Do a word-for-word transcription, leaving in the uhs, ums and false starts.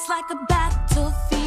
It's like a battlefield.